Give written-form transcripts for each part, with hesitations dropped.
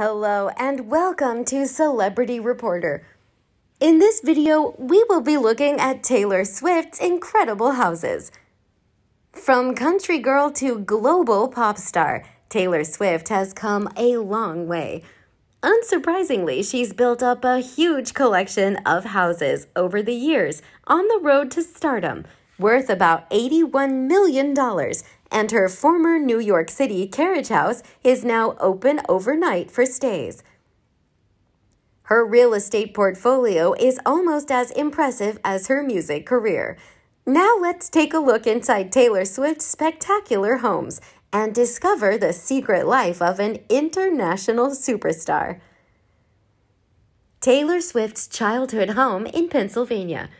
Hello and welcome to Celebrity Reporter. In this video, we will be looking at Taylor Swift's incredible houses. From country girl to global pop star, Taylor Swift has come a long way. Unsurprisingly, she's built up a huge collection of houses over the years on the road to stardom, worth about $81 million, and her former New York City carriage house is now open overnight for stays. Her real estate portfolio is almost as impressive as her music career. Now let's take a look inside Taylor Swift's spectacular homes and discover the secret life of an international superstar. Taylor Swift's childhood home in Pennsylvania.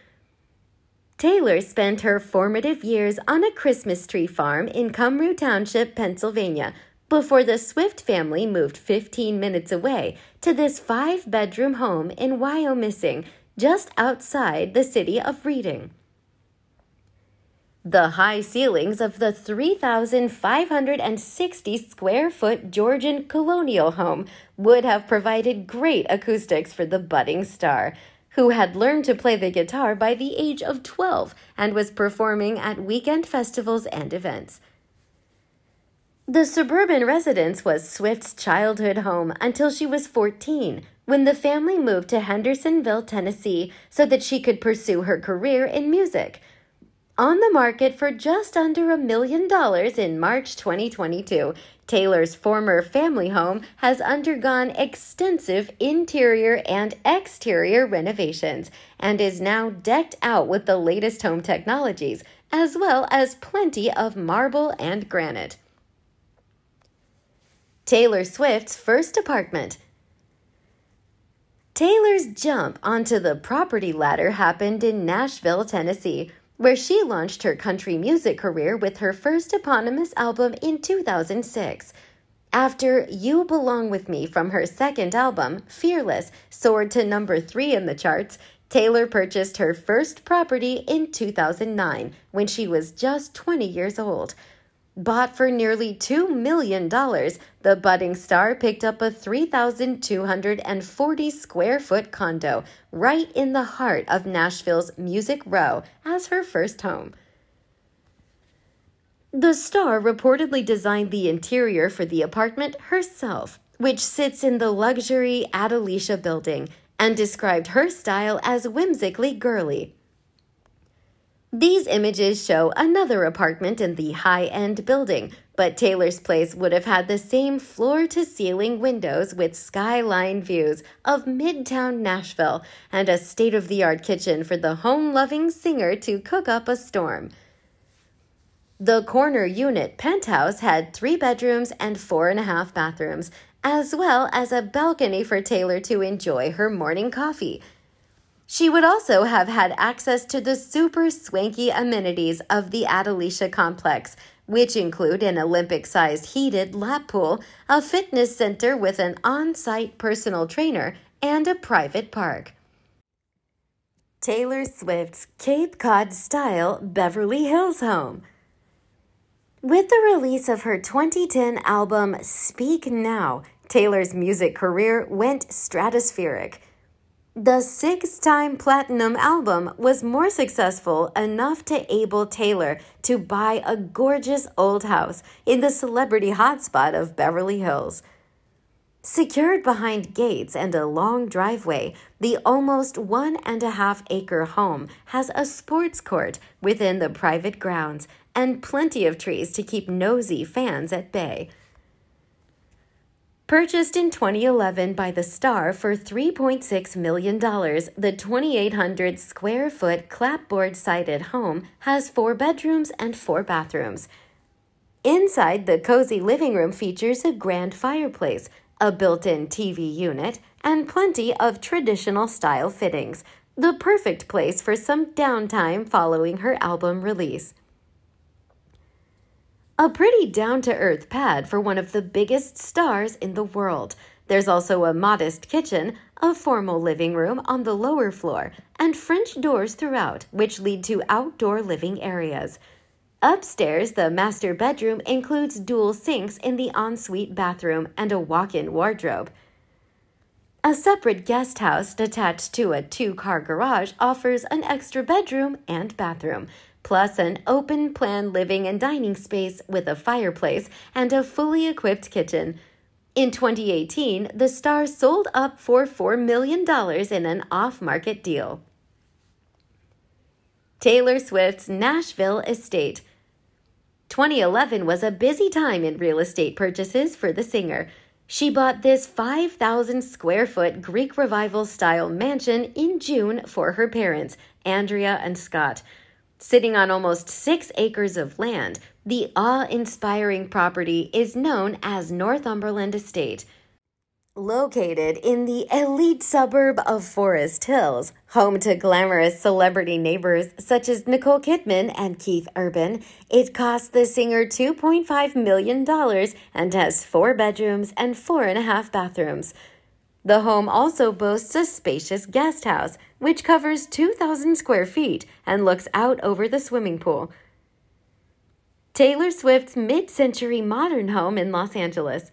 Taylor spent her formative years on a Christmas tree farm in Cumru Township, Pennsylvania, before the Swift family moved 15 minutes away to this 5-bedroom home in Wyomissing, just outside the city of Reading. The high ceilings of the 3,560-square-foot Georgian colonial home would have provided great acoustics for the budding star, who had learned to play the guitar by the age of 12 and was performing at weekend festivals and events. The suburban residence was Swift's childhood home until she was 14, when the family moved to Hendersonville, Tennessee, so that she could pursue her career in music. On the market for just under $1 million in March 2022, Taylor's former family home has undergone extensive interior and exterior renovations and is now decked out with the latest home technologies, as well as plenty of marble and granite. Taylor Swift's first apartment. Taylor's jump onto the property ladder happened in Nashville, Tennessee, where she launched her country music career with her first eponymous album in 2006. After You Belong With Me from her second album, Fearless, soared to number 3 in the charts, Taylor purchased her first property in 2009 when she was just 20 years old. Bought for nearly $2 million, the budding star picked up a 3,240-square-foot condo right in the heart of Nashville's Music Row as her first home. The star reportedly designed the interior for the apartment herself, which sits in the luxury Adelicia building, and described her style as whimsically girly. These images show another apartment in the high-end building, but Taylor's place would have had the same floor-to-ceiling windows with skyline views of Midtown Nashville and a state-of-the-art kitchen for the home-loving singer to cook up a storm. The corner unit penthouse had 3 bedrooms and 4.5 bathrooms, as well as a balcony for Taylor to enjoy her morning coffee. She would also have had access to the super swanky amenities of the Adelicia complex, which include an Olympic-sized heated lap pool, a fitness center with an on-site personal trainer, and a private park. Taylor Swift's Cape Cod-style Beverly Hills home. With the release of her 2010 album Speak Now, Taylor's music career went stratospheric. The 6-time platinum album was more successful enough to enable Taylor to buy a gorgeous old house in the celebrity hotspot of Beverly Hills. Secured behind gates and a long driveway, the almost 1.5-acre home has a sports court within the private grounds and plenty of trees to keep nosy fans at bay. Purchased in 2011 by the star for $3.6 million, the 2,800-square-foot clapboard-sided home has 4 bedrooms and 4 bathrooms. Inside, the cozy living room features a grand fireplace, a built-in TV unit, and plenty of traditional-style fittings, the perfect place for some downtime following her album release. A pretty down-to-earth pad for one of the biggest stars in the world. There's also a modest kitchen, a formal living room on the lower floor, and French doors throughout, which lead to outdoor living areas. Upstairs, the master bedroom includes dual sinks in the ensuite bathroom and a walk-in wardrobe. A separate guest house attached to a two-car garage offers an extra bedroom and bathroom, plus an open-plan living and dining space with a fireplace and a fully equipped kitchen. In 2018, the Star sold up for $4 million in an off-market deal. Taylor Swift's Nashville estate. 2011 was a busy time in real estate purchases for the singer. She bought this 5,000-square-foot Greek Revival-style mansion in June for her parents, Andrea and Scott. Sitting on almost 6 acres of land, the awe-inspiring property is known as Northumberland Estate. Located in the elite suburb of Forest Hills, home to glamorous celebrity neighbors such as Nicole Kidman and Keith Urban, it cost the singer $2.5 million and has 4 bedrooms and 4.5 bathrooms. The home also boasts a spacious guest house, which covers 2,000 square feet and looks out over the swimming pool. Taylor Swift's mid-century modern home in Los Angeles.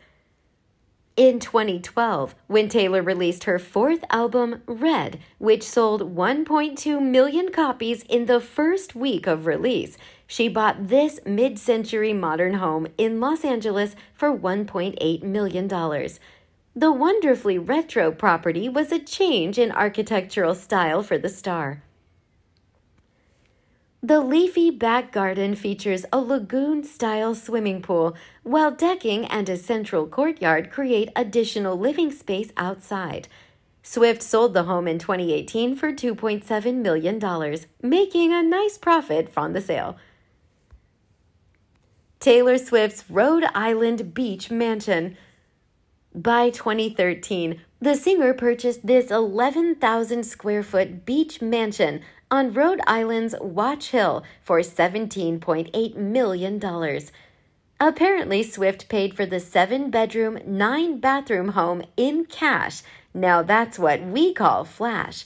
In 2012, when Taylor released her 4th album, Red, which sold 1.2 million copies in the first week of release, she bought this mid-century modern home in Los Angeles for $1.8 million. The wonderfully retro property was a change in architectural style for the star. The leafy back garden features a lagoon-style swimming pool, while decking and a central courtyard create additional living space outside. Swift sold the home in 2018 for $2.7 million, making a nice profit from the sale. Taylor Swift's Rhode Island Beach Mansion. By 2013, the singer purchased this 11,000-square-foot beach mansion on Rhode Island's Watch Hill for $17.8 million. Apparently, Swift paid for the 7-bedroom, 9-bathroom home in cash. Now that's what we call flash.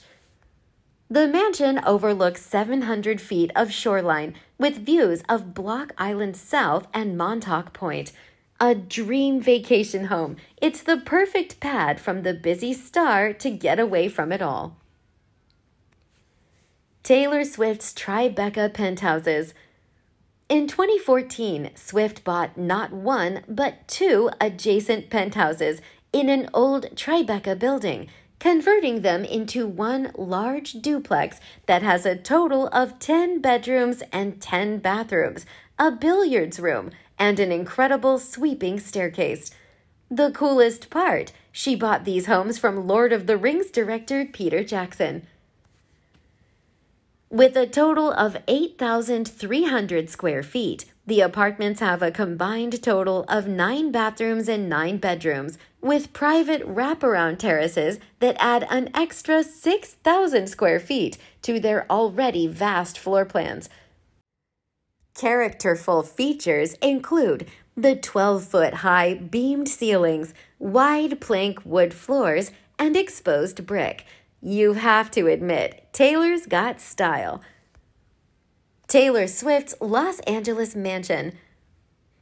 The mansion overlooks 700 feet of shoreline with views of Block Island South and Montauk Point. A dream vacation home. It's the perfect pad from the busy star to get away from it all. Taylor Swift's Tribeca penthouses. In 2014, Swift bought not one, but 2 adjacent penthouses in an old Tribeca building, converting them into one large duplex that has a total of 10 bedrooms and 10 bathrooms, a billiards room, and an incredible sweeping staircase. The coolest part, she bought these homes from Lord of the Rings director Peter Jackson. With a total of 8,300 square feet, the apartments have a combined total of 9 bathrooms and 9 bedrooms, with private wraparound terraces that add an extra 6,000 square feet to their already vast floor plans. Characterful features include the 12-foot-high beamed ceilings, wide plank wood floors, and exposed brick. You have to admit, Taylor's got style. Taylor Swift's Los Angeles mansion.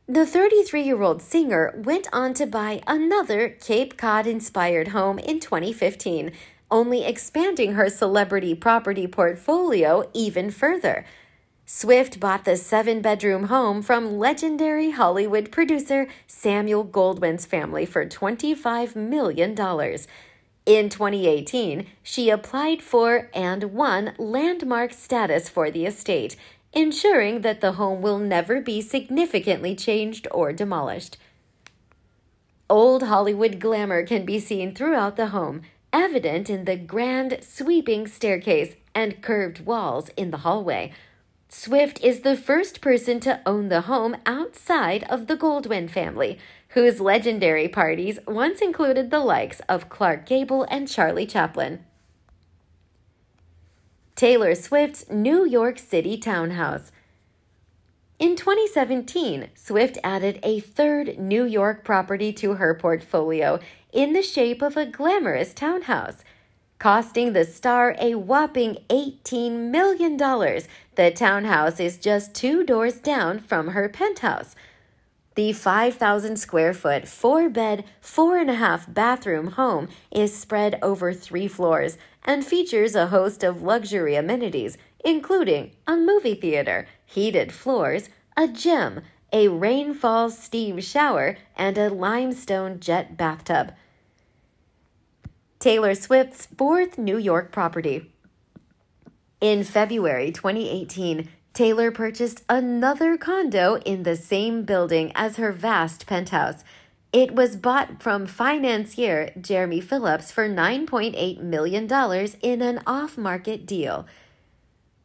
The 33-year-old singer went on to buy another Cape Cod-inspired home in 2015, only expanding her celebrity property portfolio even further. Swift bought the 7-bedroom home from legendary Hollywood producer Samuel Goldwyn's family for $25 million. In 2018, she applied for and won landmark status for the estate, ensuring that the home will never be significantly changed or demolished. Old Hollywood glamour can be seen throughout the home, evident in the grand sweeping staircase and curved walls in the hallway. Swift is the first person to own the home outside of the Goldwyn family, whose legendary parties once included the likes of Clark Gable and Charlie Chaplin. Taylor Swift's New York City townhouse. In 2017, Swift added a 3rd New York property to her portfolio in the shape of a glamorous townhouse. Costing the star a whopping $18 million, the townhouse is just 2 doors down from her penthouse. The 5,000 square foot, 4-bed, 4.5-bathroom home is spread over 3 floors and features a host of luxury amenities, including a movie theater, heated floors, a gym, a rainfall steam shower, and a limestone jet bathtub. Taylor Swift's fourth New York property. In February 2018, Taylor purchased another condo in the same building as her vast penthouse. It was bought from financier Jeremy Phillips for $9.8 million in an off-market deal.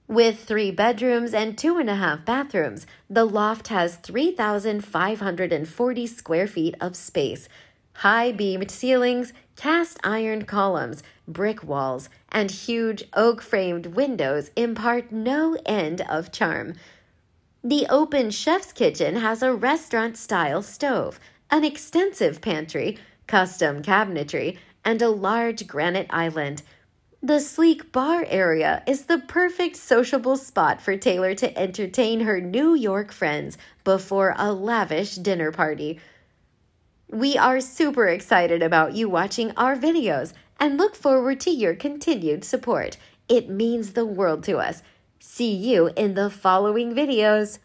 With 3 bedrooms and 2.5 bathrooms, the loft has 3,540 square feet of space, high-beamed ceilings, cast-iron columns, brick walls, and huge oak-framed windows impart no end of charm. The open chef's kitchen has a restaurant-style stove, an extensive pantry, custom cabinetry, and a large granite island. The sleek bar area is the perfect sociable spot for Taylor to entertain her New York friends before a lavish dinner party. We are super excited about you watching our videos and look forward to your continued support. It means the world to us. See you in the following videos.